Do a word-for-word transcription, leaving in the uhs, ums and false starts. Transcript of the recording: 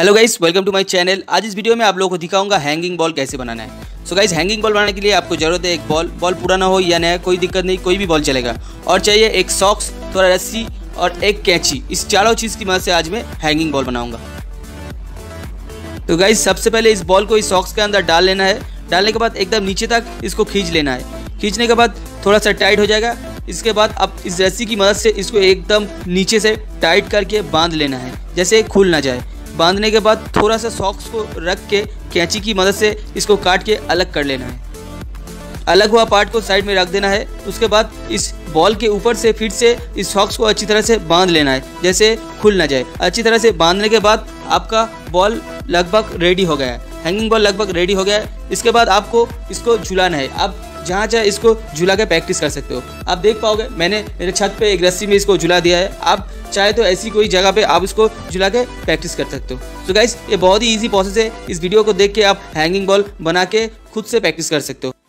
Hello guys, welcome to my channel. आज इस video में आप लोगों को दिखाऊंगा हैंगिंग बॉल कैसे बनाना है। सो गाइस, हैंगिंग बॉल बनाने के लिए आपको जरूरत है एक बॉल। बॉल पुराना हो या नया कोई दिक्कत नहीं, कोई भी बॉल चलेगा। और चाहिए एक सॉक्स, थोड़ा रस्सी और एक कैंची। इस चारों चीज़ की मदद से आज मैं हैंगिंग बॉल बनाऊँगा। तो गाइस, सबसे पहले इस बॉल को इस सॉक्स के अंदर डाल लेना है। डालने के बाद एकदम नीचे तक इसको खींच लेना है। खींचने के बाद थोड़ा सा टाइट हो जाएगा। इसके बाद अब इस रस्सी की मदद से इसको एकदम नीचे से टाइट करके बांध लेना है, जैसे खुल ना जाए। बांधने के बाद थोड़ा सा सॉक्स को रख के कैंची की मदद से इसको काट के अलग कर लेना है। अलग हुआ पार्ट को साइड में रख देना है। उसके बाद इस बॉल के ऊपर से फिर से इस सॉक्स को अच्छी तरह से बांध लेना है, जैसे खुल ना जाए। अच्छी तरह से बांधने के बाद आपका बॉल लगभग रेडी हो गया है। हैंगिंग बॉल लगभग रेडी हो गया है। इसके बाद आपको इसको झुलाना है। आप जहाँ चाहे इसको झुला के प्रैक्टिस कर सकते हो। आप देख पाओगे मैंने मेरे छत पे एक रस्सी में इसको झुला दिया है। आप चाहे तो ऐसी कोई जगह पे आप इसको झुला के प्रैक्टिस कर सकते हो। तो गाइस, ये बहुत ही इजी प्रोसेस है। इस वीडियो को देख के आप हैंगिंग बॉल बना के खुद से प्रैक्टिस कर सकते हो।